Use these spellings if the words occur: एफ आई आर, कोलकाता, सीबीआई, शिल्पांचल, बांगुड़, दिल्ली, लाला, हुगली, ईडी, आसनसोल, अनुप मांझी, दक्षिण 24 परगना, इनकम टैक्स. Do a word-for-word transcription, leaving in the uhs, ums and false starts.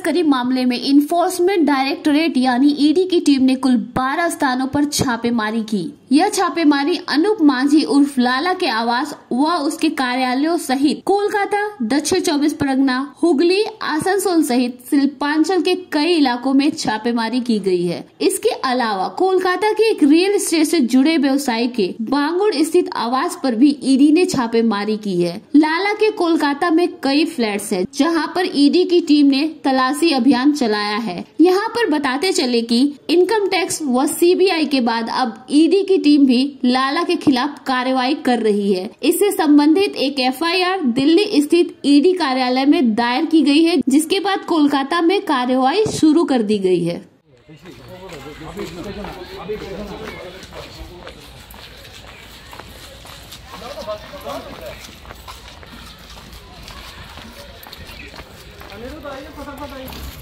तस्करी मामले में इन्फोर्समेंट डायरेक्टोरेट यानी ईडी की टीम ने कुल बारह स्थानों पर छापेमारी की। यह छापेमारी अनुप मांझी उर्फ लाला के आवास व उसके कार्यालयों सहित कोलकाता, दक्षिण चौबीस परगना, हुगली, आसनसोल सहित शिल्पांचल के कई इलाकों में छापेमारी की गई है। इसके अलावा कोलकाता के एक रियल एस्टेट से जुड़े व्यवसायी के बांगुड़ स्थित आवास पर भी ईडी ने छापेमारी की है। लाला के कोलकाता में कई फ्लैट्स हैं, जहां पर ईडी की टीम ने तलाशी अभियान चलाया है। यहाँ पर बताते चले कि इनकम टैक्स व सीबीआई के बाद अब ईडी की टीम भी लाला के खिलाफ कार्रवाई कर रही है। इससे संबंधित एक एफ आई आर दिल्ली स्थित ईडी कार्यालय में दायर की गई है, जिसके बाद कोलकाता में कार्रवाई शुरू कर दी गई है। अनिरुद्ध आइए, फटाफट आइए।